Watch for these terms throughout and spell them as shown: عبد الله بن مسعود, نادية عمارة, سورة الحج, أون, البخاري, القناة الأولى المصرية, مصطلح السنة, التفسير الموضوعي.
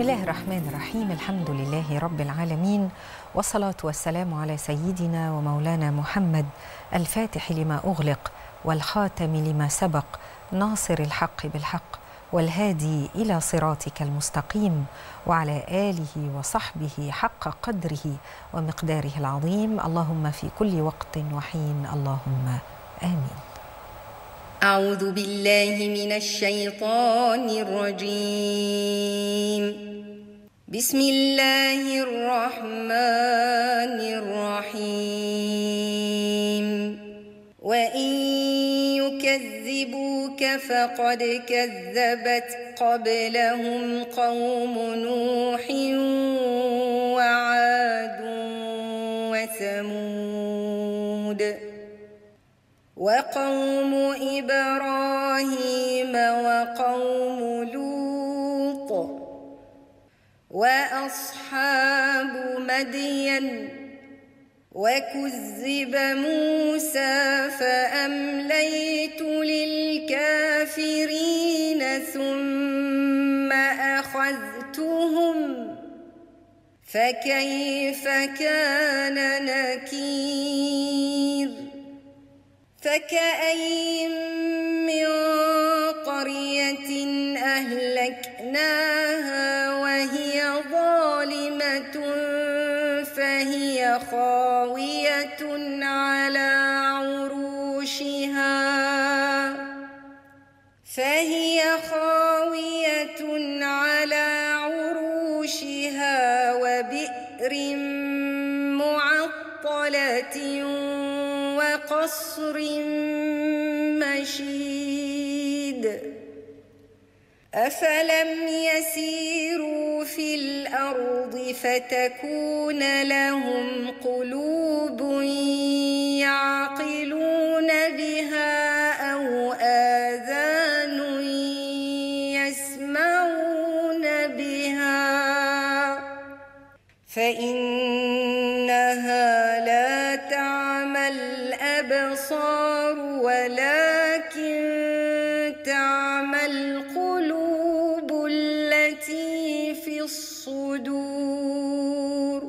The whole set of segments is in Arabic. بسم الله الرحمن الرحيم. الحمد لله رب العالمين، والصلاة والسلام على سيدنا ومولانا محمد الفاتح لما أغلق والخاتم لما سبق، ناصر الحق بالحق والهادي إلى صراطك المستقيم، وعلى آله وصحبه حق قدره ومقداره العظيم، اللهم في كل وقت وحين، اللهم آمين. أعوذ بالله من الشيطان الرجيم. بسم الله الرحمن الرحيم. وإن يكذبوك فقد كذبت قبلهم قوم نوح وعاد وثمود وقوم إبراهيم وقوم لوط وأصحاب مدين، وكذب موسى فأمليت للكافرين ثم أخذتهم، فكيف كان نكير. فكأي من قرية أهلكناها وهي ظالمة فهي خاوية على عروشها وبئر معطلة وقصر مشيد. أفلم يسيروا في الأرض فتكون لهم قلوب يعقلون بها أو آذان يسمعون بها، فإنها لا تعمى الأبصار ولكن تعمى القلوب التي في الصدور.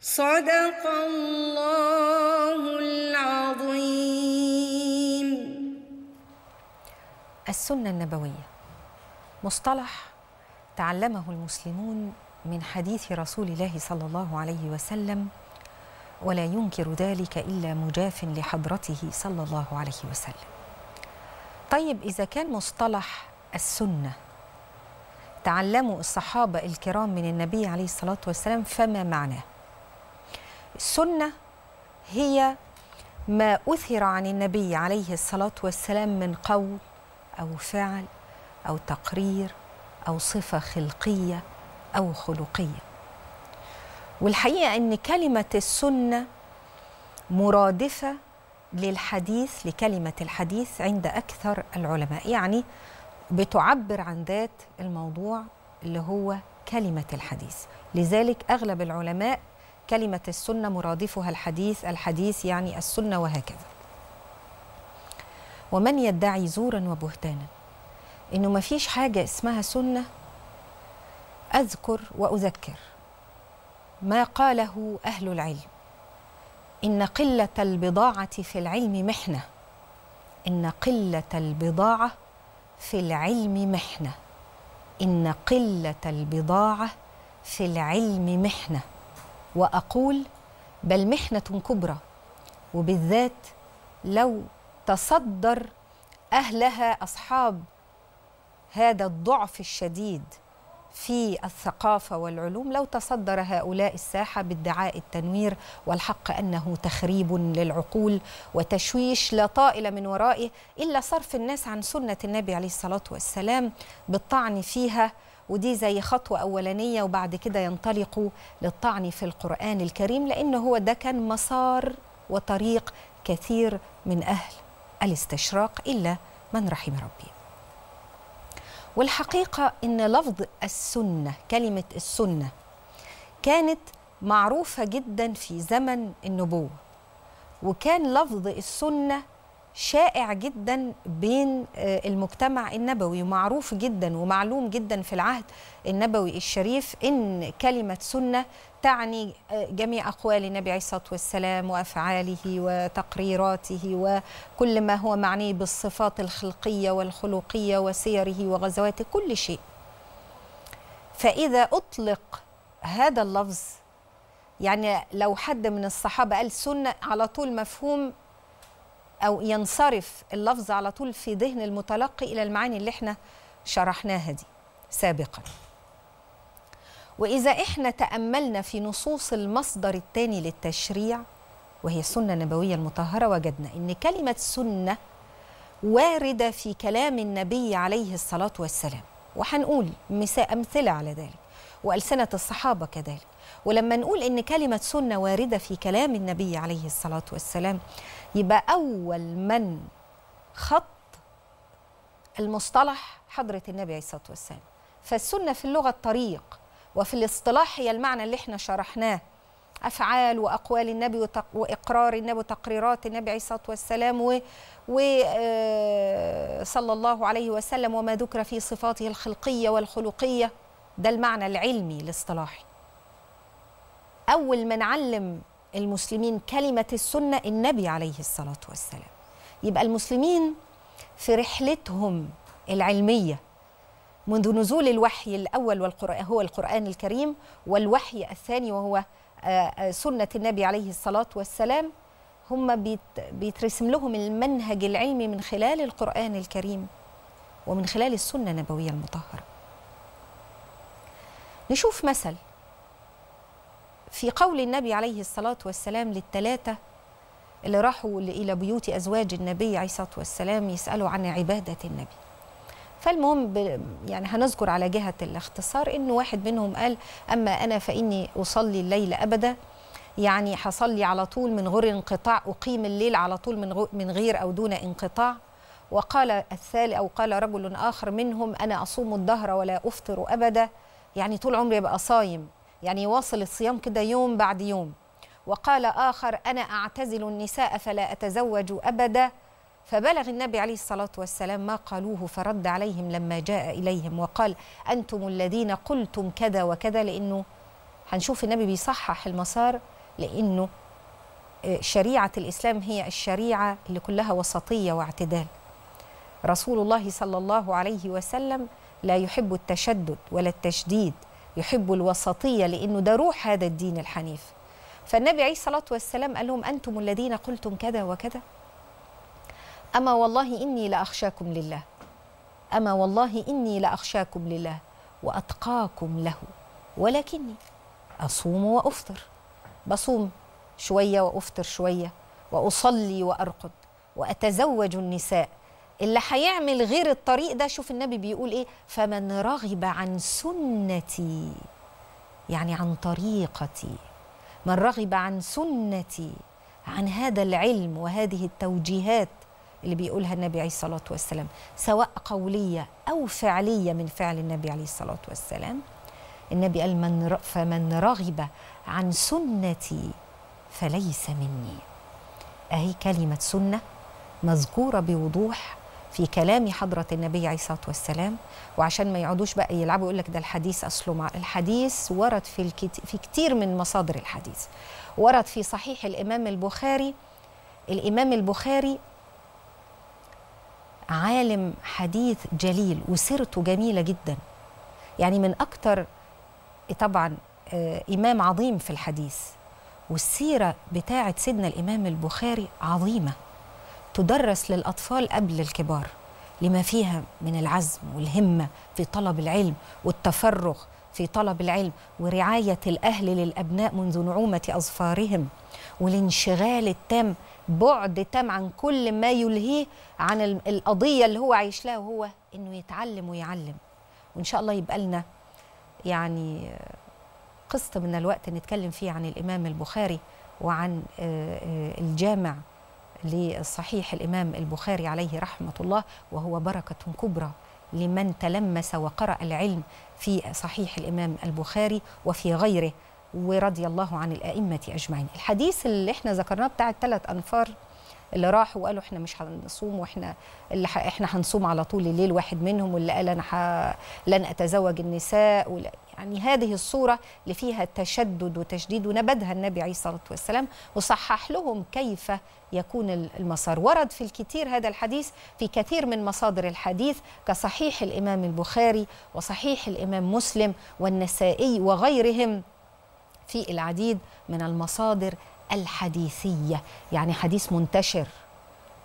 صدق الله العظيم. السنة النبوية مصطلح تعلمه المسلمون من حديث رسول الله صلى الله عليه وسلم، ولا ينكر ذلك إلا مجاف لحضرته صلى الله عليه وسلم. طيب، إذا كان مصطلح السنة تعلموا الصحابة الكرام من النبي عليه الصلاة والسلام، فما معناه؟ السنة هي ما أثر عن النبي عليه الصلاة والسلام من قول أو فعل أو تقرير أو صفة خلقية أو خلقية. والحقيقة أن كلمة السنة مرادفة للحديث، لكلمة الحديث عند أكثر العلماء، يعني بتعبر عن ذات الموضوع اللي هو كلمة الحديث. لذلك أغلب العلماء كلمة السنة مرادفها الحديث، الحديث يعني السنة، وهكذا. ومن يدعي زورا وبهتانا إنه ما فيش حاجة اسمها سنة، أذكر وأذكر ما قاله أهل العلم: إن قلة البضاعة في العلم محنة، إن قلة البضاعة في العلم محنة، إن قلة البضاعة في العلم محنة، وأقول بل محنة كبرى، وبالذات لو تصدر أهلها أصحاب هذا الضعف الشديد في الثقافة والعلوم، لو تصدر هؤلاء الساحة بادعاء التنوير، والحق أنه تخريب للعقول وتشويش لا طائل من ورائه إلا صرف الناس عن سنة النبي عليه الصلاة والسلام بالطعن فيها، ودي زي خطوة أولانية، وبعد كده ينطلقوا للطعن في القرآن الكريم، لأنه هو ده كان مسار وطريق كثير من أهل الاستشراق إلا من رحم ربي. والحقيقة إن لفظ السنة، كلمة السنة، كانت معروفة جدا في زمن النبوة، وكان لفظ السنة شائع جدا بين المجتمع النبوي، ومعروف جدا ومعلوم جدا في العهد النبوي الشريف إن كلمة سنة تعني جميع أقوال النبي عليه الصلاة والسلام وأفعاله وتقريراته وكل ما هو معنيه بالصفات الخلقية والخلقية وسيره وغزواته، كل شيء. فإذا أطلق هذا اللفظ، يعني لو حد من الصحابة قال سنة على طول مفهوم أو ينصرف اللفظ على طول في ذهن المتلقي إلى المعاني اللي احنا شرحناها دي سابقا. وإذا احنا تأملنا في نصوص المصدر الثاني للتشريع وهي السنة النبوية المطهرة، وجدنا إن كلمة سنة واردة في كلام النبي عليه الصلاة والسلام، وحنقول أمثلة على ذلك، وألسنة الصحابة كذلك. ولما نقول إن كلمة سنة واردة في كلام النبي عليه الصلاة والسلام، يبقى أول من خط المصطلح حضرة النبي عليه الصلاة والسلام. فالسنة في اللغة الطريق، وفي الاصطلاح هي المعنى اللي احنا شرحناه، أفعال وأقوال النبي وإقرار النبي وتقريرات النبي عليه الصلاة والسلام صلى الله عليه وسلم، وما ذكر في صفاته الخلقية والخلقية. ده المعنى العلمي الاصطلاحي. أول من علم المسلمين كلمة السنة النبي عليه الصلاة والسلام. يبقى المسلمين في رحلتهم العلمية منذ نزول الوحي الأول هو القرآن الكريم، والوحي الثاني وهو سنة النبي عليه الصلاة والسلام، هم بيترسم لهم المنهج العلمي من خلال القرآن الكريم ومن خلال السنة النبوية المطهرة. نشوف مثل في قول النبي عليه الصلاة والسلام للثلاثة اللي راحوا إلى بيوت أزواج النبي عليه الصلاة والسلام يسألوا عن عبادة النبي. فالمهم يعني هنذكر على جهة الاختصار إن واحد منهم قال: أما أنا فإني أصلي الليل أبدا، يعني هصلي على طول من غير انقطاع، أقيم الليل على طول من غير أو دون انقطاع. وقال الثالث أو قال رجل آخر منهم: أنا أصوم الدهر ولا أفطر أبدا، يعني طول عمري أبقى صايم، يعني يواصل الصيام كده يوم بعد يوم. وقال آخر: أنا أعتزل النساء فلا أتزوج أبدا. فبلغ النبي عليه الصلاة والسلام ما قالوه، فرد عليهم لما جاء إليهم وقال: أنتم الذين قلتم كذا وكذا. لأنه هنشوف النبي بيصحح المسار، لأنه شريعة الإسلام هي الشريعة اللي كلها وسطية واعتدال. رسول الله صلى الله عليه وسلم لا يحب التشدد ولا التشديد، يحب الوسطية، لأنه ده روح هذا الدين الحنيف. فالنبي عليه الصلاة والسلام قال لهم: أنتم الذين قلتم كذا وكذا، أما والله إني لأخشاكم لله، أما والله إني لأخشاكم لله وأتقاكم له، ولكني أصوم وأفطر. بصوم شوية وأفطر شوية، وأصلي وأرقد، وأتزوج النساء. اللي هيعمل غير الطريق ده، شوف النبي بيقول إيه: فمن رغب عن سنتي، يعني عن طريقتي، من رغب عن سنتي، عن هذا العلم وهذه التوجيهات اللي بيقولها النبي عليه الصلاة والسلام، سواء قولية أو فعلية من فعل النبي عليه الصلاة والسلام. النبي قال: فمن رغب عن سنتي فليس مني. أهي كلمة سنة مذكورة بوضوح في كلام حضرة النبي عليه الصلاة والسلام. وعشان ما يقعدوش بقى يلعبوا يقول لك ده الحديث أصله، مع الحديث ورد في كتير من مصادر الحديث. ورد في صحيح الإمام البخاري. الإمام البخاري عالم حديث جليل وسيرته جميلة جدا، يعني من أكتر طبعا إمام عظيم في الحديث. والسيرة بتاعة سيدنا الإمام البخاري عظيمة، تدرس للأطفال قبل الكبار، لما فيها من العزم والهمة في طلب العلم، والتفرغ في طلب العلم، ورعاية الأهل للأبناء منذ نعومة أظفارهم، والانشغال التام، بعد تام عن كل ما يلهيه عن القضية اللي هو عايش لها، وهو إنه يتعلم ويعلم. وإن شاء الله يبقى لنا يعني قسط من الوقت نتكلم فيه عن الإمام البخاري وعن الجامع لصحيح الإمام البخاري عليه رحمة الله، وهو بركة كبرى لمن تلمس وقرأ العلم في صحيح الإمام البخاري وفي غيره، ورضي الله عن الأئمة أجمعين. الحديث اللي احنا ذكرناه بتاع الثلاث أنفار اللي راحوا وقالوا احنا مش هنصوم، واحنا اللي احنا هنصوم على طول الليل، واحد منهم، واللي قال انا لن اتزوج النساء، يعني هذه الصورة اللي فيها تشدد وتشديد، ونبذها النبي عليه الصلاة والسلام وصحح لهم كيف يكون المسار. ورد في الكثير هذا الحديث في كثير من مصادر الحديث كصحيح الإمام البخاري وصحيح الإمام مسلم والنسائي وغيرهم في العديد من المصادر الحديثية، يعني حديث منتشر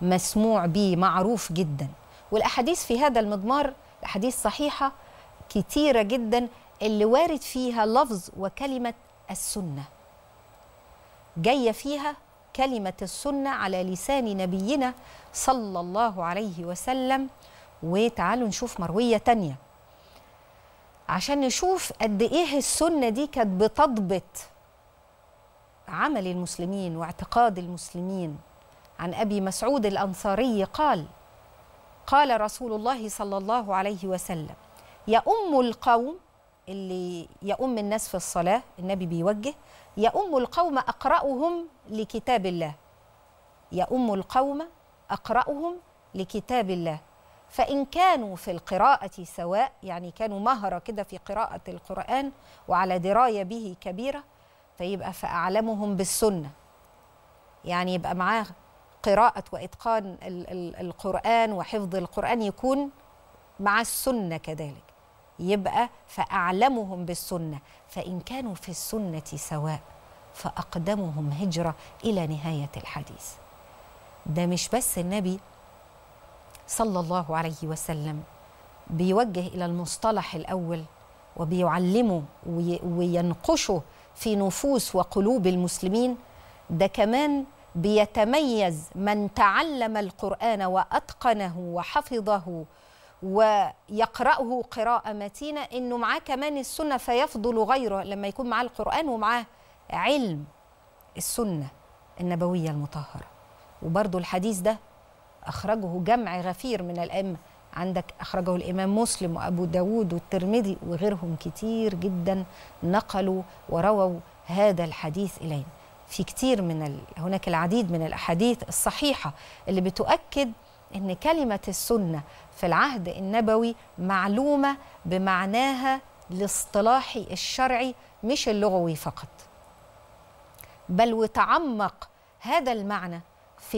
مسموع به معروف جدا. والأحاديث في هذا المضمار أحاديث صحيحة كثيرة جدا اللي وارد فيها لفظ وكلمة السنة، جاية فيها كلمة السنة على لسان نبينا صلى الله عليه وسلم. وتعالوا نشوف مروية تانية عشان نشوف قد إيه السنة دي كانت بتضبط عمل المسلمين واعتقاد المسلمين. عن أبي مسعود الأنصاري قال: قال رسول الله صلى الله عليه وسلم: يؤم القوم، اللي يؤم الناس في الصلاة، النبي بيوجه، يؤم القوم أقرأهم لكتاب الله، يؤم القوم أقرأهم لكتاب الله، فإن كانوا في القراءة سواء، يعني كانوا مهرة كده في قراءة القرآن وعلى دراية به كبيرة، فيبقى فأعلمهم بالسنة، يعني يبقى معاه قراءة وإتقان القرآن وحفظ القرآن يكون مع السنة كذلك، يبقى فأعلمهم بالسنة، فإن كانوا في السنة سواء فأقدمهم هجرة، إلى نهاية الحديث. ده مش بس النبي صلى الله عليه وسلم بيوجه إلى المصطلح الأول وبيعلمه وينقشه في نفوس وقلوب المسلمين، ده كمان بيتميز من تعلم القرآن وأتقنه وحفظه ويقرأه قراءة متينة، إنه معاه كمان السنة فيفضل غيره، لما يكون معاه القرآن ومعاه علم السنة النبوية المطهرة. وبرضو الحديث ده أخرجه جمع غفير من الأئمة، عندك أخرجه الإمام مسلم وأبو داود والترمذي وغيرهم كتير جدا، نقلوا ورووا هذا الحديث إلينا. في كتير من هناك العديد من الأحاديث الصحيحة اللي بتؤكد إن كلمة السنة في العهد النبوي معلومة بمعناها الاصطلاحي الشرعي مش اللغوي فقط، بل وتعمق هذا المعنى في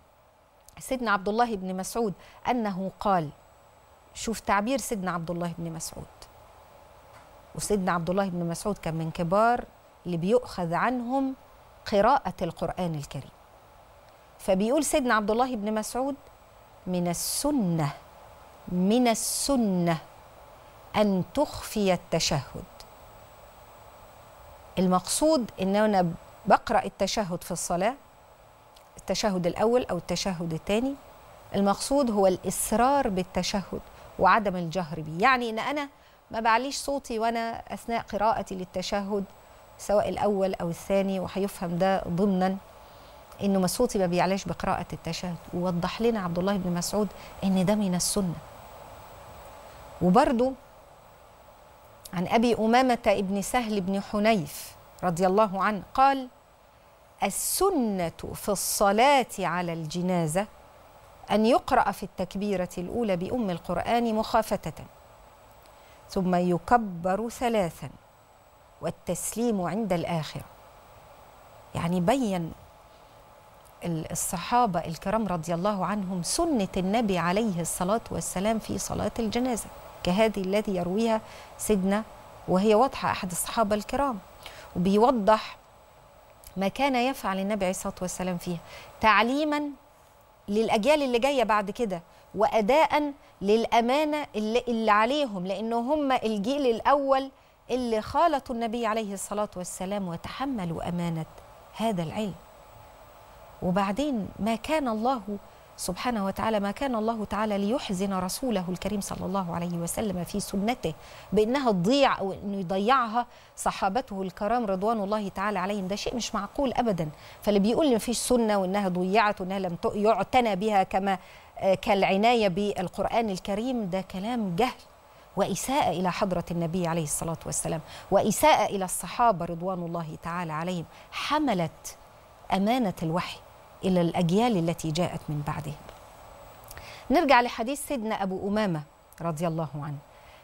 سيدنا عبد الله بن مسعود أنه قال. شوف تعبير سيدنا عبد الله بن مسعود، وسيدنا عبد الله بن مسعود كان من كبار اللي بيؤخذ عنهم قراءة القرآن الكريم، فبيقول سيدنا عبد الله بن مسعود: من السنة أن تخفي التشهد. المقصود إن أنا بقرأ التشهد في الصلاة، التشهد الأول أو التشهد الثاني، المقصود هو الإصرار بالتشهد وعدم الجهر به، يعني إن أنا ما بعليش صوتي وأنا أثناء قراءتي للتشهد سواء الأول أو الثاني، وهيفهم ده ضمنا إنه ما صوتي ما بيعلاش بقراءة التشهد. ووضح لنا عبد الله بن مسعود إن ده من السنة. وبرضه عن أبي أمامة ابن سهل بن حنيف رضي الله عنه قال: السنة في الصلاة على الجنازة أن يقرأ في التكبيرة الأولى بأم القرآن مخافتة، ثم يكبر ثلاثا، والتسليم عند الآخرة. يعني بين الصحابة الكرام رضي الله عنهم سنة النبي عليه الصلاة والسلام في صلاة الجنازة كهذه التي يرويها سيدنا، وهي واضحة، أحد الصحابة الكرام، وبيوضح ما كان يفعل النبي عليه الصلاة والسلام فيها تعليما للأجيال اللي جاية بعد كده، وأداء للأمانة اللي عليهم، لأنه هم الجيل الأول اللي خالطوا النبي عليه الصلاة والسلام وتحملوا أمانة هذا العلم. وبعدين ما كان الله سبحانه وتعالى ما كان الله تعالى ليحزن رسوله الكريم صلى الله عليه وسلم في سنته بأنها تضيع أو أنه يضيعها صحابته الكرام رضوان الله تعالى عليهم، ده شيء مش معقول أبدا. فاللي بيقول إن مفيش سنة وأنها ضيعت وأنها لم يعتنى بها كما كالعناية بالقرآن الكريم ده كلام جهل وإساءة إلى حضرة النبي عليه الصلاة والسلام وإساءة إلى الصحابة رضوان الله تعالى عليهم، حملت أمانة الوحي إلى الأجيال التي جاءت من بعده. نرجع لحديث سيدنا أبو أمامة رضي الله عنه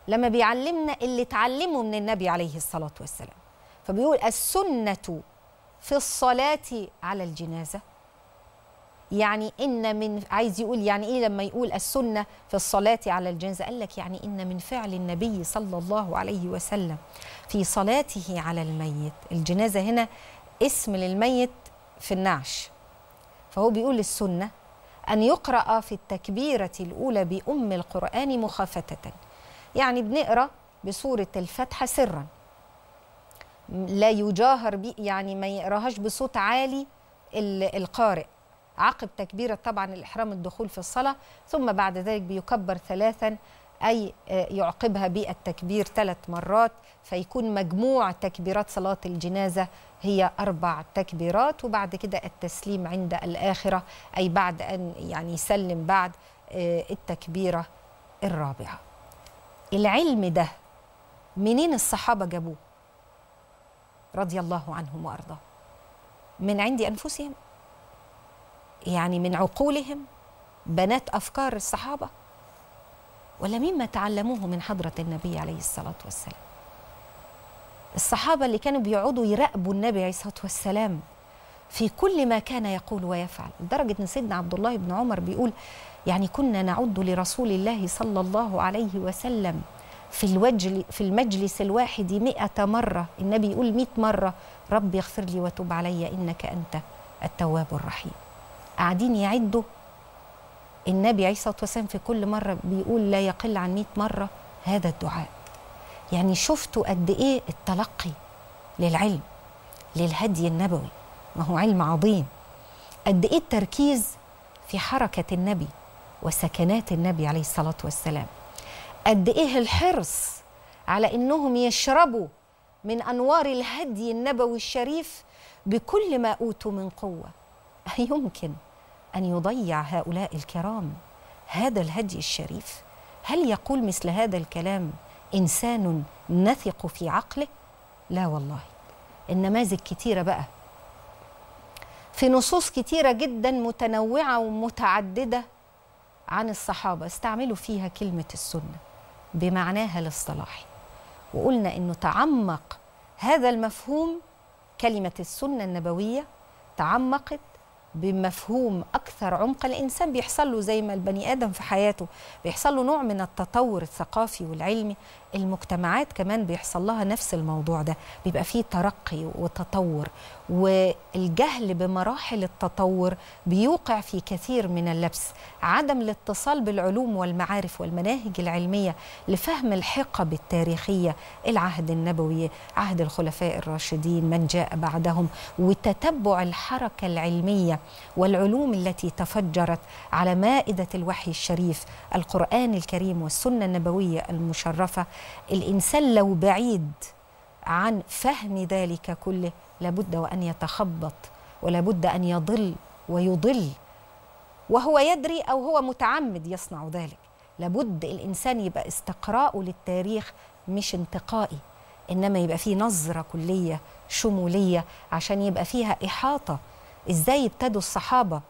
لما بيعلمنا اللي اتعلمه من النبي عليه الصلاة والسلام، فبيقول السنة في الصلاة على الجنازة. يعني إن من، عايز يقول يعني إيه لما يقول السنة في الصلاة على الجنازة؟ قال لك يعني إن من فعل النبي صلى الله عليه وسلم في صلاته على الميت. الجنازة هنا اسم للميت في النعش، فهو بيقول السنة أن يقرأ في التكبيرة الأولى بأم القرآن مخافتة، يعني بنقرأ بسورة الفاتحة سرا لا يجاهر بي، يعني ما يقراهاش بصوت عالي القارئ عقب تكبيرة طبعا الإحرام الدخول في الصلاة، ثم بعد ذلك بيكبر ثلاثا أي يعقبها بالتكبير ثلاث مرات، فيكون مجموع تكبيرات صلاة الجنازة هي 4 تكبيرات، وبعد كده التسليم عند الآخرة أي بعد أن يعني يسلم بعد التكبيرة الرابعة. العلم ده منين الصحابة جابوه رضي الله عنهم وأرضاهم؟ من عند أنفسهم، يعني من عقولهم بنات أفكار الصحابة، ولا مما تعلموه من حضرة النبي عليه الصلاة والسلام؟ الصحابة اللي كانوا بيقعدوا يراقبوا النبي عليه الصلاة والسلام في كل ما كان يقول ويفعل، لدرجة أن سيدنا عبد الله بن عمر بيقول يعني كنا نعد لرسول الله صلى الله عليه وسلم في المجلس الواحد 100 مرة، النبي يقول 100 مرة ربي اغفر لي وتوب علي إنك أنت التواب الرحيم. قاعدين يعدوا النبي عليه الصلاة والسلام في كل مرة بيقول لا يقل عن 100 مرة هذا الدعاء. يعني شفتوا قد إيه التلقي للعلم للهدي النبوي، ما هو علم عظيم، قد إيه التركيز في حركة النبي وسكنات النبي عليه الصلاة والسلام، قد إيه الحرص على إنهم يشربوا من أنوار الهدي النبوي الشريف بكل ما أوتوا من قوة. يمكن أن يضيع هؤلاء الكرام هذا الهدي الشريف؟ هل يقول مثل هذا الكلام إنسان نثق في عقله؟ لا والله. النماذج كتيرة بقى في نصوص كتيرة جدا متنوعة ومتعددة عن الصحابة استعملوا فيها كلمة السنة بمعناها الاصطلاحي، وقلنا إنه تعمق هذا المفهوم. كلمة السنة النبوية تعمقت بمفهوم أكثر عمق. الإنسان بيحصل له زي ما البني آدم في حياته بيحصل له نوع من التطور الثقافي والعلمي، المجتمعات كمان بيحصل لها نفس الموضوع ده، بيبقى فيه ترقي وتطور، والجهل بمراحل التطور بيوقع في كثير من اللبس، عدم الاتصال بالعلوم والمعارف والمناهج العلمية لفهم الحقب التاريخية، العهد النبوي، عهد الخلفاء الراشدين، من جاء بعدهم، وتتبع الحركة العلمية والعلوم التي تفجرت على مائدة الوحي الشريف القرآن الكريم والسنة النبوية المشرفة. الإنسان لو بعيد عن فهم ذلك كله لابد وأن يتخبط، ولابد أن يضل ويضل وهو يدري أو هو متعمد يصنع ذلك. لابد الإنسان يبقى استقراءه للتاريخ مش انتقائي، إنما يبقى فيه نظرة كلية شمولية عشان يبقى فيها إحاطة. إزاي ابتدوا الصحابة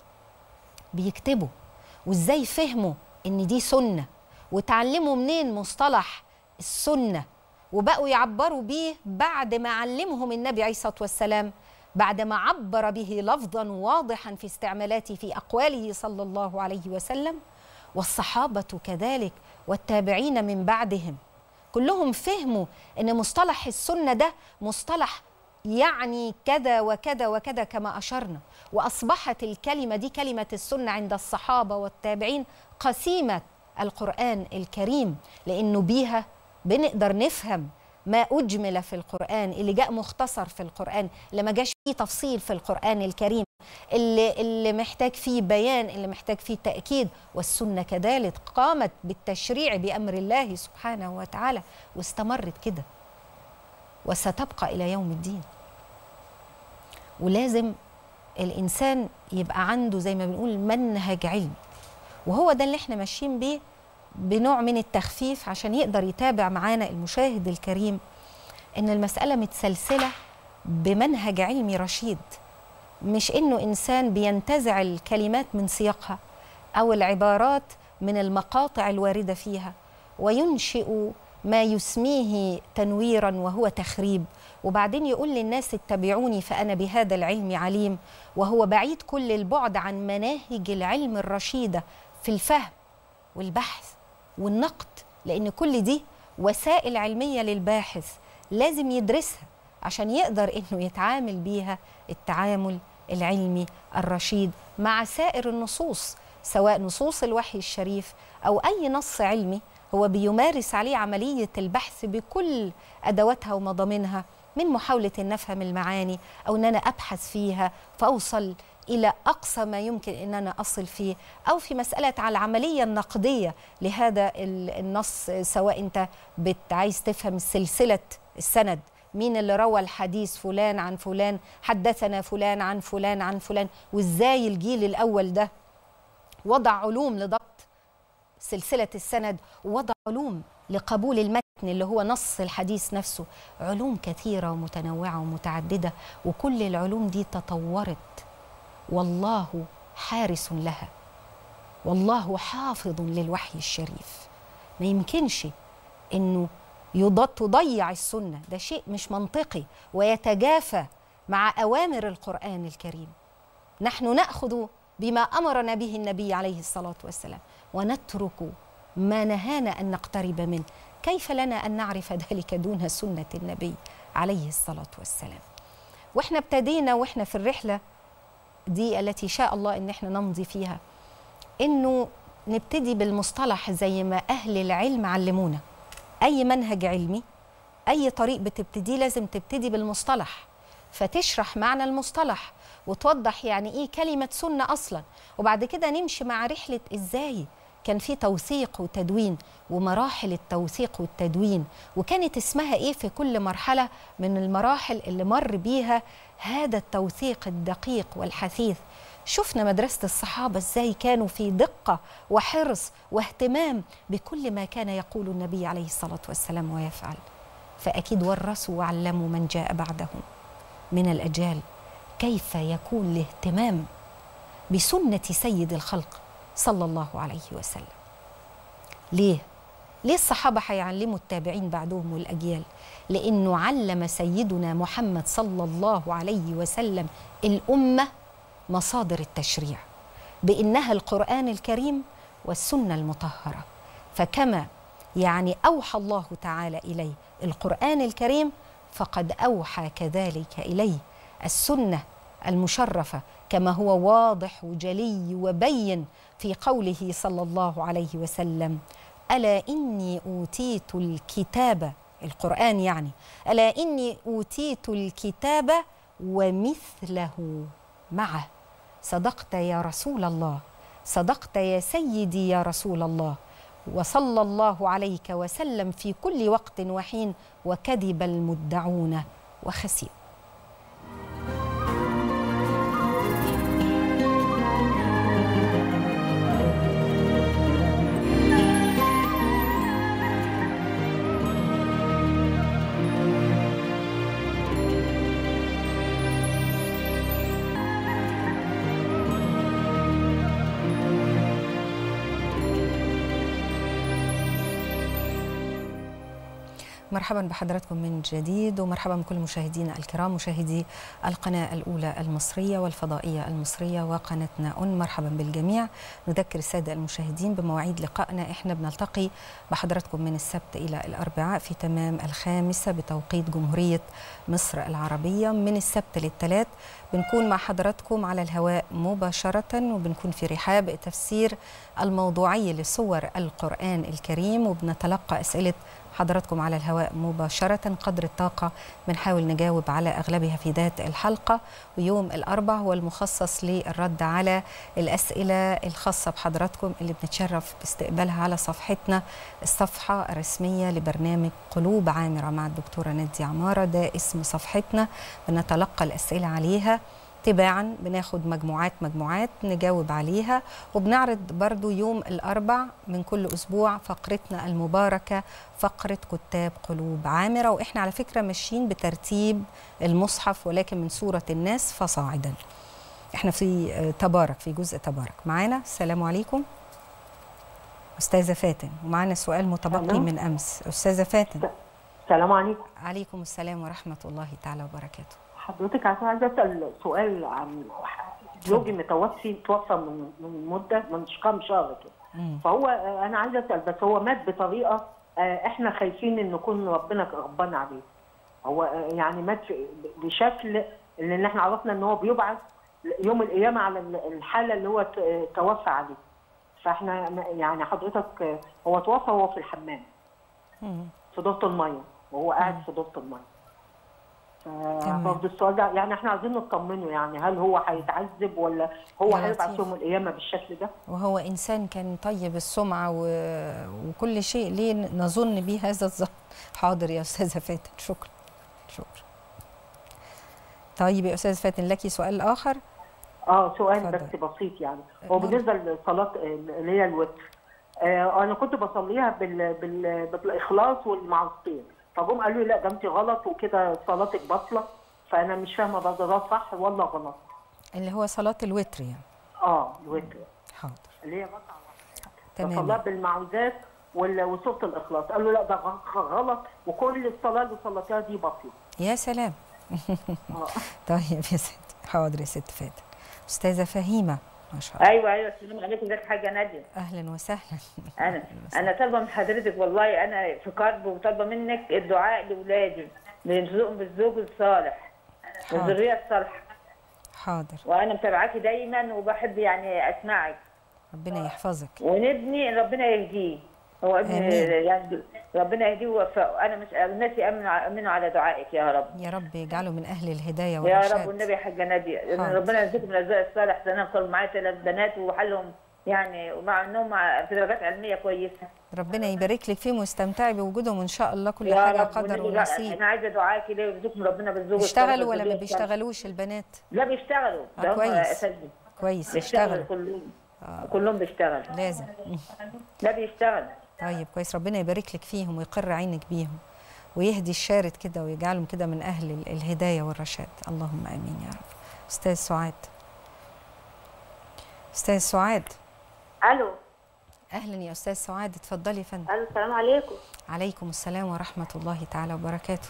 بيكتبوا، وإزاي فهموا إن دي سنة، وتعلموا منين مصطلح السنة، وبقوا يعبروا بيه بعد ما علمهم النبي عليه الصلاة والسلام، بعد ما عبر به لفظا واضحا في استعمالاته في أقواله صلى الله عليه وسلم. والصحابة كذلك والتابعين من بعدهم كلهم فهموا أن مصطلح السنة ده مصطلح يعني كذا وكذا وكذا كما أشرنا، وأصبحت الكلمة دي كلمة السنة عند الصحابة والتابعين قسيمة القرآن الكريم، لأنه بيها بنقدر نفهم ما أجمل في القرآن، اللي جاء مختصر في القرآن، اللي ما جاش فيه تفصيل في القرآن الكريم، اللي محتاج فيه بيان، اللي محتاج فيه تأكيد. والسنة كذلك قامت بالتشريع بأمر الله سبحانه وتعالى واستمرت كده وستبقى إلى يوم الدين. ولازم الإنسان يبقى عنده زي ما بنقول منهج علمي، وهو ده اللي احنا ماشيين بيه بنوع من التخفيف عشان يقدر يتابع معانا المشاهد الكريم إن المسألة متسلسلة بمنهج علمي رشيد، مش إنه إنسان بينتزع الكلمات من سياقها أو العبارات من المقاطع الواردة فيها وينشئ ما يسميه تنويراً وهو تخريب، وبعدين يقول للناس اتبعوني فأنا بهذا العلم عليم، وهو بعيد كل البعد عن مناهج العلم الرشيدة في الفهم والبحث والنقد، لأن كل دي وسائل علمية للباحث لازم يدرسها عشان يقدر إنه يتعامل بيها التعامل العلمي الرشيد مع سائر النصوص، سواء نصوص الوحي الشريف أو أي نص علمي هو بيمارس عليه عملية البحث بكل أدواتها ومضامينها، من محاولة أن نفهم المعاني أو أن أنا أبحث فيها فأوصل إلى أقصى ما يمكن أن أنا أصل فيه، أو في مسألة على العملية النقدية لهذا النص، سواء أنت عايز تفهم سلسلة السند، مين اللي روى الحديث فلان عن فلان، حدثنا فلان عن فلان عن فلان، وإزاي الجيل الأول ده وضع علوم لضبط سلسلة السند، ووضع علوم لقبول المتن اللي هو نص الحديث نفسه. علوم كثيرة ومتنوعة ومتعددة، وكل العلوم دي تطورت، والله حارس لها، والله حافظ للوحي الشريف. ما يمكنش أنه تضيع السنة، ده شيء مش منطقي ويتجافى مع أوامر القرآن الكريم. نحن نأخذ بما أمرنا به النبي عليه الصلاة والسلام ونترك ما نهانا أن نقترب منه، كيف لنا أن نعرف ذلك دون سنة النبي عليه الصلاة والسلام؟ وإحنا ابتدينا وإحنا في الرحلة دي التي شاء الله أن احنا نمضي فيها، أنه نبتدي بالمصطلح زي ما أهل العلم علمونا. أي منهج علمي، أي طريق بتبتدي لازم تبتدي بالمصطلح، فتشرح معنى المصطلح وتوضح يعني إيه كلمة سنة أصلا، وبعد كده نمشي مع رحلة إزاي كان في توثيق وتدوين ومراحل التوثيق والتدوين، وكانت اسمها إيه في كل مرحلة من المراحل اللي مر بيها هذا التوثيق الدقيق والحثيث. شفنا مدرسة الصحابة إزاي كانوا في دقة وحرص واهتمام بكل ما كان يقول النبي عليه الصلاة والسلام ويفعل، فأكيد ورثوا وعلموا من جاء بعدهم من الأجيال كيف يكون الاهتمام بسنة سيد الخلق صلى الله عليه وسلم. ليه؟ ليه الصحابة هيعلموا التابعين بعدهم والأجيال؟ لأنه علم سيدنا محمد صلى الله عليه وسلم الأمة مصادر التشريع بأنها القرآن الكريم والسنة المطهرة. فكما يعني أوحى الله تعالى إليه القرآن الكريم، فقد أوحى كذلك إليه السنة المشرفة، كما هو واضح وجلي وبين في قوله صلى الله عليه وسلم: ألا إني أوتيت الكتاب، القرآن يعني، ألا إني أوتيت الكتاب ومثله معه. صدقت يا رسول الله، صدقت يا سيدي يا رسول الله، وصلى الله عليك وسلم في كل وقت وحين، وكذب المدعون وخسئ. مرحبا بحضراتكم من جديد، ومرحبا بكل مشاهدينا الكرام، مشاهدي القناة الأولى المصرية والفضائية المصرية وقناتنا أون، مرحبا بالجميع. نذكر السادة المشاهدين بمواعيد لقائنا، احنا بنلتقي بحضراتكم من السبت إلى الأربعاء في تمام 5 بتوقيت جمهورية مصر العربية، من السبت للثلاث بنكون مع حضراتكم على الهواء مباشرة، وبنكون في رحاب التفسير الموضوعي لسور القرآن الكريم، وبنتلقى أسئلة حضراتكم على الهواء مباشرة قدر الطاقة. بنحاول نجاوب على أغلبها في ذات الحلقة، ويوم الأربعاء هو المخصص للرد على الأسئلة الخاصة بحضراتكم اللي بنتشرف باستقبالها على صفحتنا، الصفحة الرسمية لبرنامج قلوب عامرة مع الدكتورة نادية عمارة، ده اسم صفحتنا. بنتلقى الأسئلة عليها تباعا، بناخد مجموعات نجاوب عليها، وبنعرض برضو يوم الأربع من كل أسبوع فقرتنا المباركة، فقرة كتاب قلوب عامرة. وإحنا على فكرة ماشيين بترتيب المصحف ولكن من سورة الناس فصاعدا. إحنا في تبارك، في جزء تبارك. معانا السلام عليكم أستاذة فاتن، ومعانا سؤال متبقي من أمس. أستاذة فاتن السلام عليكم. عليكم السلام ورحمة الله تعالى وبركاته. حضرتك عايزه اسال سؤال عن زوجي متوفى من مده، من كام شهر كده، فهو انا عايزه اسال، بس هو مات بطريقه احنا خايفين ان نكون ربنا غضبان عليه. هو يعني مات بشكل لان احنا عرفنا ان هو بيبعث يوم القيامه على الحاله اللي هو توفى عليه، فاحنا يعني حضرتك هو توفى وهو في الحمام في دورة الميه، وهو قاعد في دورة الميه. برضه السؤال ده يعني احنا عايزين نطمنه، يعني هل هو هيتعذب ولا هو هيبعث يوم القيامه بالشكل ده؟ وهو انسان كان طيب السمعه وكل شيء، ليه نظن به هذا الظن؟ حاضر يا استاذه فاتن، شكرا شكرا. طيب يا استاذه فاتن لك سؤال اخر؟ سؤال فضل. بس بسيط يعني، هو بالنسبه للصلاه اللي هي الوتر، انا كنت بصليها بالاخلاص والمعصيه، فجم قالوا لي لا ده انت غلط وكده صلاتك باطله، فانا مش فاهمه بقى ده صح ولا غلط. اللي هو صلاه الوتر يعني. الوتر. حاضر. اللي هي ركعه واحده. تمام. صلاه بالمعوذات وسوره الاخلاص، قالوا لا ده غلط وكل الصلاه اللي صلاتها دي باطله. يا سلام. طيب يا ست، حاضر يا ست فاتن. استاذه فهيمه. ما شاء الله. ايوه السلام عليكم. ازيك يا حاجه ناديه؟ اهلا وسهلا. انا طالبه من حضرتك والله، انا في كرب وطالبه منك الدعاء لاولادي بيرزقهم بالزوج الصالح والذريه الصالحه. حاضر. وانا متابعاكي دايما وبحب يعني اسمعك. ربنا يحفظك. ونبني ربنا يهديه، هو ابن يعني ربنا يهديه ويوفقه، انا مش الناس يامنوا على دعائك يا رب. يا رب يجعله من اهل الهدايه والرشاد يا رب. والنبي يا حاجه ناديه ربنا يرزقكم الرزق الصالح، ده انا صار معايا 3 بنات وحلهم يعني، ومع انهم في درجات علميه كويسه. ربنا يبارك لك فيهم واستمتعي بوجودهم ان شاء الله، كل حاجه قدر ونصيب. انا عايزه دعائك ليه يرزقكم ربنا بالزوج. بيشتغلوا ولا ما بيشتغلوش البنات؟ لا بيشتغلوا. كويس كويس. بيشتغلوا كلهم بيشتغلوا. لازم. لا بيشتغل. طيب كويس، ربنا يبارك لك فيهم ويقر عينك بيهم ويهدي الشارد كده ويجعلهم كده من اهل الهدايه والرشاد، اللهم امين يا رب. استاذ سعاد. استاذ سعاد. الو. اهلا يا استاذ سعاد، اتفضلي يا فندم. السلام عليكم. عليكم السلام ورحمه الله تعالى وبركاته.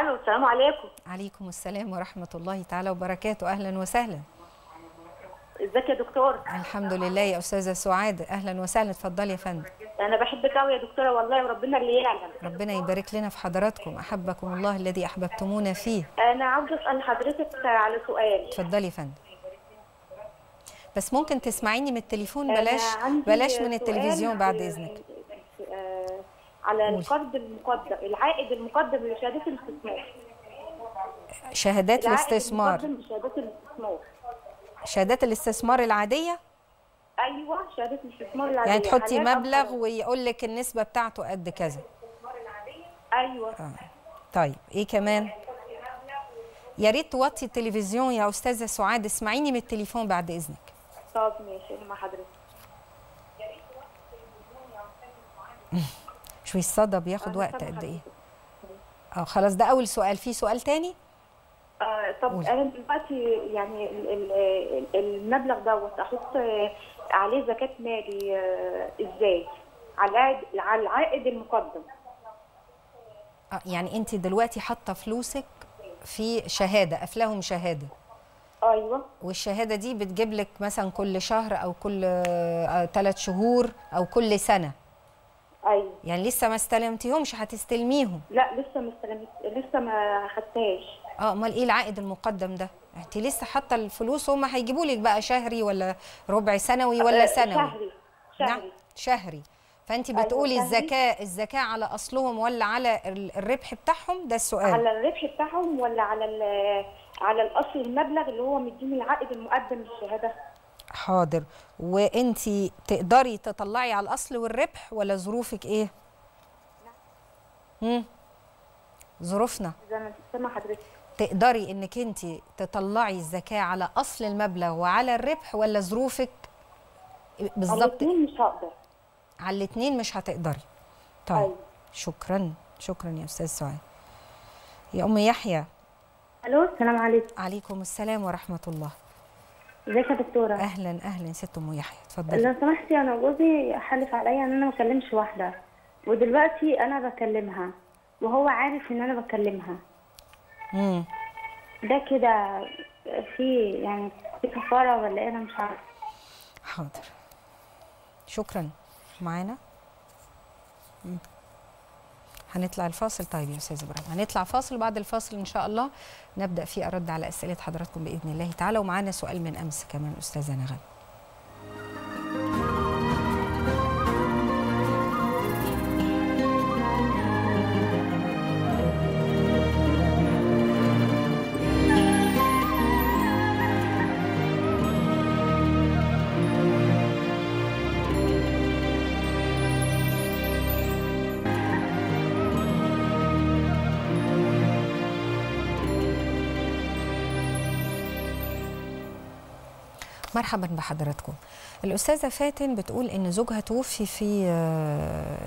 الو السلام عليكم. عليكم السلام ورحمه الله تعالى وبركاته، اهلا وسهلا. ازيك يا دكتور؟ الحمد لله يا استاذه سعاد، اهلا وسهلا، اتفضلي يا فندم. انا بحبك قوي يا دكتوره والله، وربنا اللي يعلم. ربنا يبارك لنا في حضراتكم، احبكم الله الذي احببتمونا فيه. انا عاوزه اسال حضرتك على سؤال. اتفضلي يا فندم. بس ممكن تسمعيني من التليفون، بلاش من التلفزيون بعد اذنك. على القرض المقدم، العائد المقدم لشهادات الاستثمار. شهادات الاستثمار. شهادات الاستثمار العادية؟ أيوة شهادات الاستثمار العادية، يعني تحطي مبلغ ويقول لك النسبة بتاعته قد كذا. أيوة. طيب إيه كمان؟ يا ريت توطي التلفزيون يا أستاذة سعاد، اسمعيني من التليفون بعد إذنك. طب ماشي مع حضرتك. يا ريت توطي التلفزيون يا أستاذة سعاد. شوي الصدى بياخد وقت قد إيه؟ خلاص ده أول سؤال، في سؤال تاني؟ طب انا دلوقتي يعني المبلغ دوت احط عليه زكاه مالي ازاي؟ على العائد المقدم. يعني انت دلوقتي حاطه فلوسك في شهاده، قافلاهم شهاده. ايوه. والشهاده دي بتجيب لك مثلا كل شهر او كل 3 شهور او كل سنه. ايوه. يعني لسه ما استلمتيهمش، هتستلميهم. لا لسه ما استلمت، لسه ما خدتهاش. امال ايه العائد المقدم ده؟ انت لسه حاطه الفلوس، هم هيجيبوا لك بقى شهري ولا ربع سنوي ولا سنوي؟ شهري. نعم شهري. فانت بتقولي الزكاة على اصلهم ولا على الربح بتاعهم؟ ده السؤال. على الربح بتاعهم ولا على الاصل المبلغ اللي هو مديني العائد المقدم للشهادة؟ حاضر. وانت تقدري تطلعي على الاصل والربح ولا ظروفك ايه؟ ظروفنا زي ما سمع حضرتك، تقدري انك انت تطلعي الزكاة على اصل المبلغ وعلى الربح ولا ظروفك بالظبط؟ على الاثنين مش هقدر. على الاثنين مش هتقدري. طيب أيوة. شكرا شكرا يا استاذ سعاد. يا ام يحيى. الو السلام عليكم. عليكم السلام ورحمه الله. ازيك يا دكتوره؟ اهلا اهلا ست ام يحيى، اتفضلي. لو سمحتي انا جوزي حلف عليا ان انا ما اكلمش واحده، ودلوقتي انا بكلمها وهو عارف ان انا بكلمها. ده كده في يعني في كفاره ولا ايه؟ انا مش عارفه. حاضر شكرا. معانا هنطلع الفاصل. طيب يا استاذ ابراهيم هنطلع فاصل، بعد الفاصل ان شاء الله نبدا فيه ارد على اسئله حضراتكم باذن الله تعالى، ومعانا سؤال من امس كمان استاذه نغم. مرحبا بحضراتكم. الأستاذة فاتن بتقول إن زوجها توفي في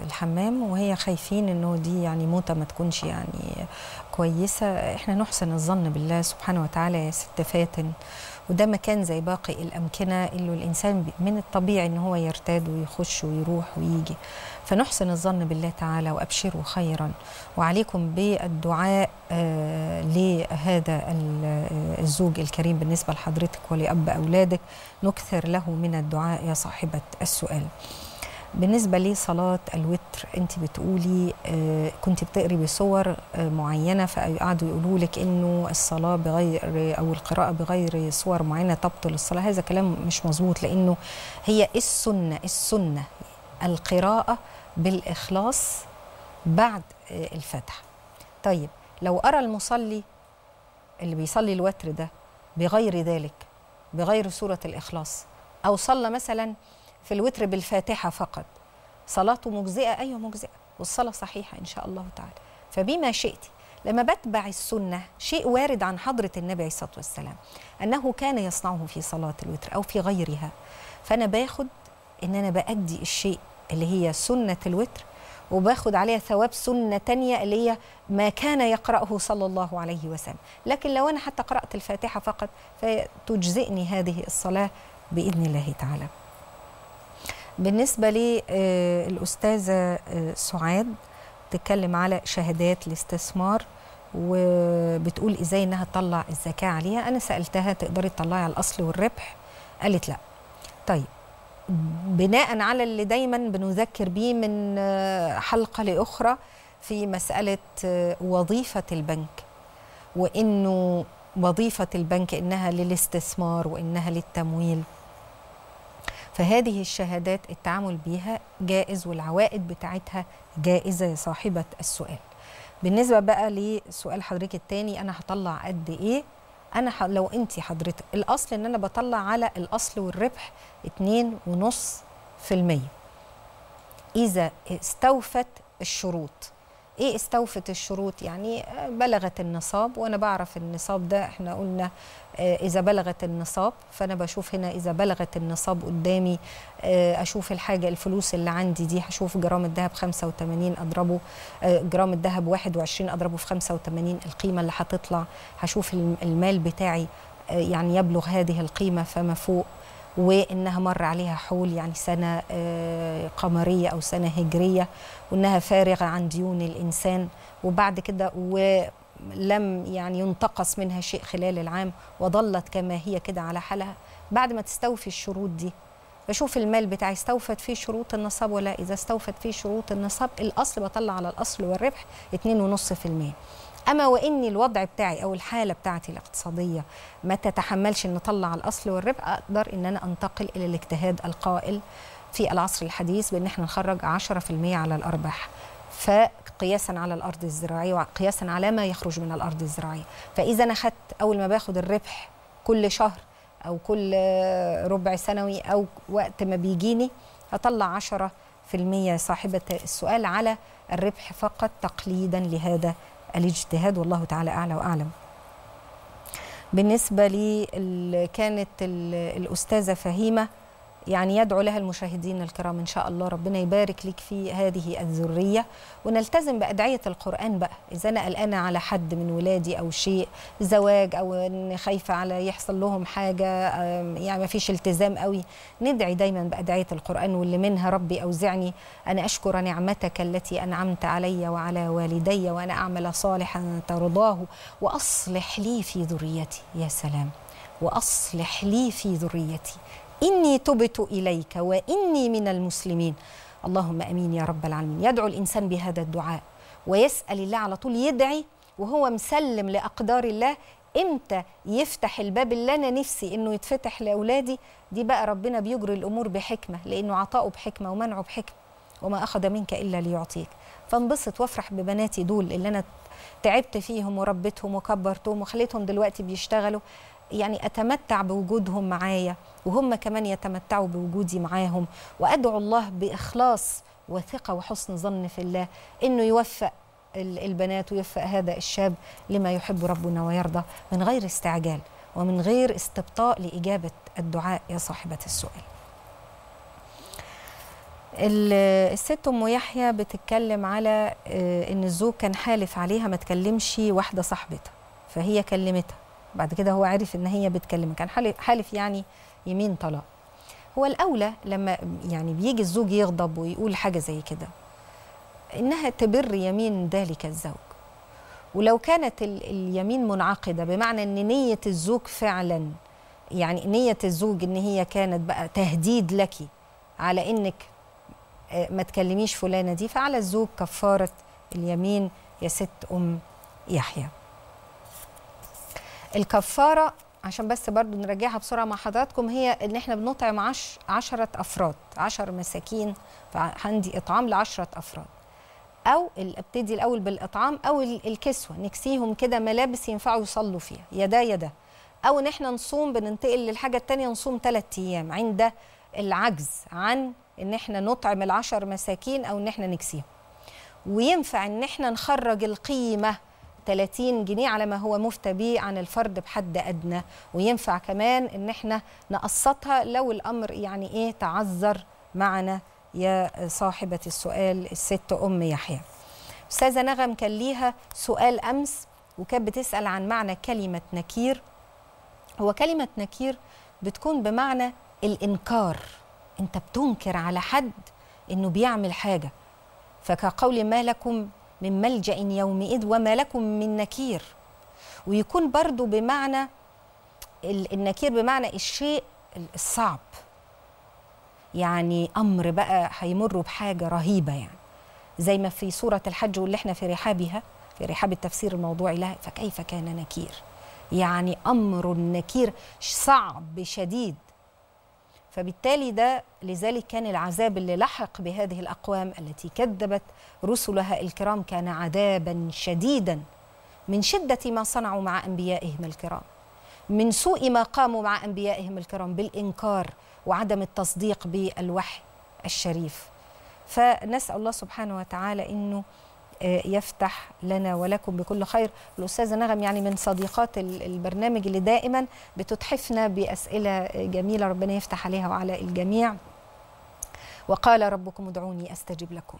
الحمام وهي خايفين إنه دي يعني موتة ما تكونش يعني كويسة. إحنا نحسن الظن بالله سبحانه وتعالى يا ست فاتن، وده مكان زي باقي الأمكنة اللي الإنسان من الطبيعي إن هو يرتاد ويخش ويروح ويجي، فنحسن الظن بالله تعالى وأبشروا خيرا، وعليكم بالدعاء لهذا الزوج الكريم بالنسبة لحضرتك ولأب أولادك، نكثر له من الدعاء يا صاحبة السؤال. بالنسبة لصلاة الوتر انت بتقولي كنت بتقري بصور معينة فقعدوا يقولوا لك انه الصلاة بغير او القراءة بغير صور معينة تبطل الصلاة. هذا كلام مش مظبوط، لانه هي السنة القراءة بالإخلاص بعد الفتح. طيب لو أرى المصلي اللي بيصلي الوتر ده بغير ذلك، بغير سورة الإخلاص، أو صلى مثلا في الوتر بالفاتحة فقط، صلاته مجزئة؟ أيوة مجزئة، والصلاة صحيحة إن شاء الله تعالى. فبما شئتي، لما بتبع السنة شيء وارد عن حضرة النبي عليه الصلاة والسلام أنه كان يصنعه في صلاة الوتر أو في غيرها، فأنا باخد إن أنا بأدي الشيء اللي هي سنة الوتر وباخد عليها ثواب سنة تانية اللي هي ما كان يقرأه صلى الله عليه وسلم. لكن لو أنا حتى قرأت الفاتحة فقط فتجزئني هذه الصلاة بإذن الله تعالى. بالنسبة للأستاذة سعاد تتكلم على شهادات الاستثمار وبتقول إزاي إنها تطلع الزكاة عليها. أنا سألتها تقدري تطلعي على الأصل والربح؟ قالت لأ. طيب بناء على اللي دايما بنذكر بيه من حلقة لأخرى في مسألة وظيفة البنك، وإنه وظيفة البنك إنها للاستثمار وإنها للتمويل، فهذه الشهادات التعامل بيها جائز والعوائد بتاعتها جائزة يا صاحبة السؤال. بالنسبة بقى لسؤال حضرتك التاني، أنا هطلع قد إيه؟ أنا لو أنت حضرتك الأصل إن أنا بطلع على الأصل والربح 2.5% إذا استوفت الشروط. إيه استوفت الشروط؟ يعني بلغت النصاب، وأنا بعرف النصاب ده إحنا قلنا إذا بلغت النصاب، فأنا بشوف هنا إذا بلغت النصاب قدامي أشوف الحاجة الفلوس اللي عندي دي، هشوف جرام الذهب 85 أضربه، جرام الذهب 21 أضربه في 85 القيمة اللي هتطلع، هشوف المال بتاعي يعني يبلغ هذه القيمة فما فوق، وإنها مر عليها حول يعني سنة قمرية أو سنة هجرية، وإنها فارغة عن ديون الإنسان، وبعد كده ولم يعني ينتقص منها شيء خلال العام وظلت كما هي كده على حالها. بعد ما تستوفي الشروط دي بشوف المال بتاعي استوفت فيه شروط النصاب ولا. إذا استوفت فيه شروط النصاب الأصل بطلع على الأصل والربح 2.5%. أما وإن الوضع بتاعي أو الحالة بتاعتي الاقتصادية ما تتحملش إن أطلع على الأصل والربح، أقدر إن أنا أنتقل إلى الاجتهاد القائل في العصر الحديث بأن احنا نخرج 10% على الأرباح، فقياسا على الأرض الزراعية وقياسا على ما يخرج من الأرض الزراعية. فإذا أنا خدت أول ما باخد الربح كل شهر أو كل ربع سنوي أو وقت ما بيجيني، هطلع 10% صاحبة السؤال على الربح فقط تقليدا لهذا الاجتهاد، والله تعالى أعلى وأعلم. بالنسبة لي كانت الأستاذة فهيمة، يعني يدعو لها المشاهدين الكرام إن شاء الله ربنا يبارك لك في هذه الذرية، ونلتزم بأدعية القرآن بقى. إذا أنا قلقانة على حد من ولادي أو شيء زواج أو إن خايفة على يحصل لهم حاجة، يعني ما فيش التزام قوي، ندعي دايما بأدعية القرآن واللي منها ربي أوزعني أن أشكر نعمتك التي أنعمت علي وعلى والدي وأنا أعمل صالحا ترضاه وأصلح لي في ذريتي. يا سلام، وأصلح لي في ذريتي إني تبت إليك وإني من المسلمين. اللهم أمين يا رب العالمين. يدعو الإنسان بهذا الدعاء ويسأل الله على طول، يدعي وهو مسلم لأقدار الله. إمتى يفتح الباب اللي أنا نفسي إنه يتفتح لأولادي؟ دي بقى ربنا بيجري الأمور بحكمة، لأنه عطاؤه بحكمة ومنعه بحكمة، وما أخذ منك إلا ليعطيك. فانبسط وافرح ببناتي دول اللي أنا تعبت فيهم وربيتهم وكبرتهم وخليتهم دلوقتي بيشتغلوا، يعني أتمتع بوجودهم معايا وهم كمان يتمتعوا بوجودي معاهم. وأدعو الله بإخلاص وثقة وحسن ظن في الله إنه يوفق البنات ويوفق هذا الشاب لما يحب ربنا ويرضى، من غير استعجال ومن غير استبطاء لإجابة الدعاء يا صاحبة السؤال. الست أم يحيى بتتكلم على إن الزوج كان حالف عليها ما تكلمش واحدة صاحبتها، فهي كلمتها، بعد كده هو عارف ان هي بتكلمه، كان حالف يعني يمين طلاق. هو الاولى لما يعني بيجي الزوج يغضب ويقول حاجه زي كده انها تبر يمين ذلك الزوج، ولو كانت اليمين منعقده بمعنى ان نيه الزوج فعلا، يعني نيه الزوج ان هي كانت بقى تهديد لك على انك ما تكلميش فلانه دي، فعلى الزوج كفاره اليمين يا ست ام يحيى. الكفارة عشان بس برضو نراجعها بسرعة مع حضراتكم، هي ان احنا بنطعم 10 أفراد، 10 مساكين، فعندي إطعام ل10 أفراد، أو أبتدي الأول بالإطعام أو الكسوة، نكسيهم كده ملابس ينفعوا يصلوا فيها، يا ده يا ده، أو ان احنا نصوم، بننتقل للحاجة التانية، نصوم 3 أيام عند العجز عن ان احنا نطعم ال10 مساكين أو ان احنا نكسيهم. وينفع ان احنا نخرج القيمة 30 جنيه على ما هو مفتى به عن الفرد بحد أدنى، وينفع كمان إن احنا نقسطها لو الأمر يعني إيه تعذر معنا يا صاحبة السؤال الست أم يحيى. أستاذة نغم كان ليها سؤال أمس وكانت بتسأل عن معنى كلمة نكير. هو كلمة نكير بتكون بمعنى الإنكار، أنت بتنكر على حد إنه بيعمل حاجة، فكقول ما لكم من ملجأ يومئذ وما لكم من نكير. ويكون برضو بمعنى النكير بمعنى الشيء الصعب، يعني أمر بقى هيمروا بحاجة رهيبة، يعني زي ما في سورة الحج واللي احنا في رحابها، في رحاب التفسير الموضوعي لها، فكيف كان نكير، يعني أمر النكير صعب شديد. فبالتالي ده لذلك كان العذاب اللي لحق بهذه الأقوام التي كذبت رسلها الكرام كان عذابا شديدا من شدة ما صنعوا مع أنبيائهم الكرام، من سوء ما قاموا مع أنبيائهم الكرام بالإنكار وعدم التصديق بالوحي الشريف. فنسأل الله سبحانه وتعالى إنه يفتح لنا ولكم بكل خير. الأستاذة نغم يعني من صديقات البرنامج اللي دائما بتتحفنا بأسئلة جميلة، ربنا يفتح عليها وعلى الجميع. وقال ربكم ادعوني أستجب لكم.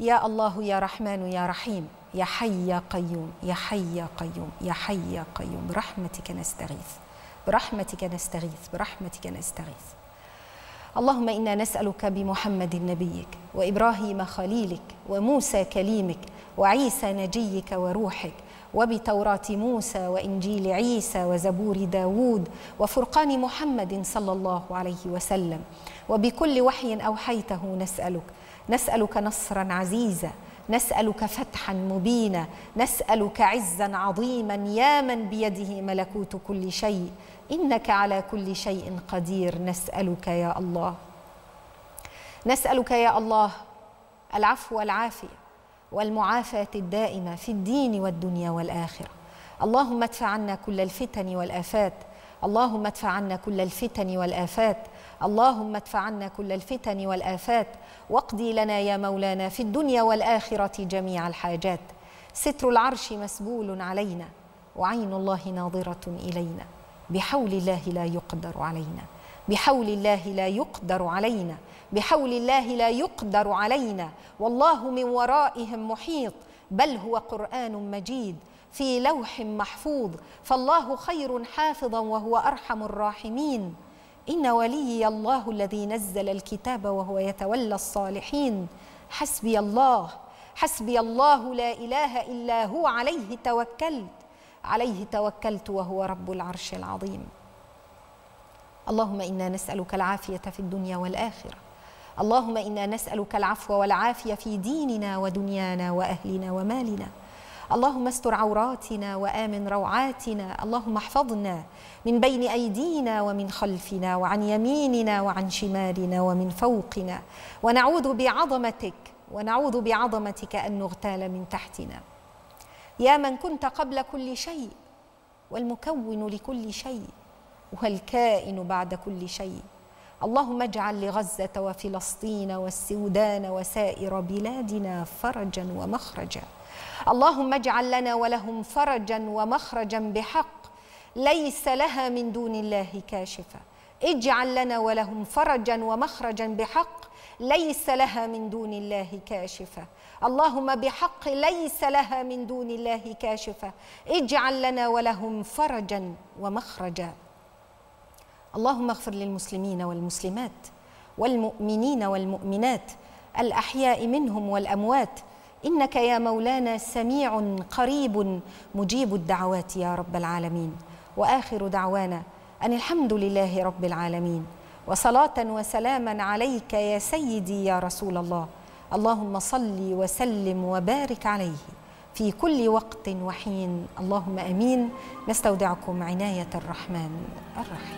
يا الله يا رحمن يا رحيم يا حي يا قيوم يا حي يا قيوم يا حي يا قيوم برحمتك نستغيث برحمتك نستغيث برحمتك نستغيث. اللهم إنا نسألك بمحمد نبيك وإبراهيم خليلك وموسى كليمك وعيسى نجيك وروحك وبتوراة موسى وإنجيل عيسى وزبور داود وفرقان محمد صلى الله عليه وسلم وبكل وحي أوحيته نسألك نصرا عزيزا، نسألك فتحا مبينا، نسألك عزا عظيما يا من بيده ملكوت كل شيء، إنك على كل شيء قدير. نسألك يا الله، نسألك يا الله العفو والعافية والمعافاة الدائمة في الدين والدنيا والآخرة. اللهم ادفع عنا كل الفتن والآفات، اللهم ادفع عنا كل الفتن والآفات، اللهم ادفع عنا كل الفتن والآفات، واقضي لنا يا مولانا في الدنيا والآخرة جميع الحاجات. ستر العرش مسبول علينا، وعين الله ناظرة إلينا، بحول الله لا يقدر علينا، بحول الله لا يقدر علينا، بحول الله لا يقدر علينا، والله من ورائهم محيط، بل هو قرآن مجيد في لوح محفوظ، فالله خير حافظا وهو أرحم الراحمين. إن وليي الله الذي نزل الكتاب وهو يتولى الصالحين. حسبي الله، حسبي الله لا إله إلا هو، عليه توكلت، عليه توكلت وهو رب العرش العظيم. اللهم إنا نسألك العافية في الدنيا والآخرة، اللهم إنا نسألك العفو والعافية في ديننا ودنيانا وأهلنا ومالنا. اللهم استر عوراتنا وآمن روعاتنا، اللهم احفظنا من بين أيدينا ومن خلفنا وعن يميننا وعن شمالنا ومن فوقنا، ونعوذ بعظمتك، ونعوذ بعظمتك أن نغتال من تحتنا. يا من كنت قبل كل شيء، والمكون لكل شيء، والكائن بعد كل شيء، اللهم اجعل لغزة وفلسطين والسودان وسائر بلادنا فرجا ومخرجا. اللهم اجعل لنا ولهم فرجا ومخرجا بحق، ليس لها من دون الله كاشفة. اجعل لنا ولهم فرجا ومخرجا بحق، ليس لها من دون الله كاشفة. اللهم بحق ليس لها من دون الله كاشفة، اجعل لنا ولهم فرجا ومخرجا. اللهم اغفر للمسلمين والمسلمات، والمؤمنين والمؤمنات، الأحياء منهم والأموات، إنك يا مولانا سميع قريب مجيب الدعوات يا رب العالمين. وآخر دعوانا أن الحمد لله رب العالمين، وصلاة وسلاما عليك يا سيدي يا رسول الله. اللهم صل وسلم وبارك عليه في كل وقت وحين، اللهم أمين. نستودعكم عناية الرحمن الرحيم.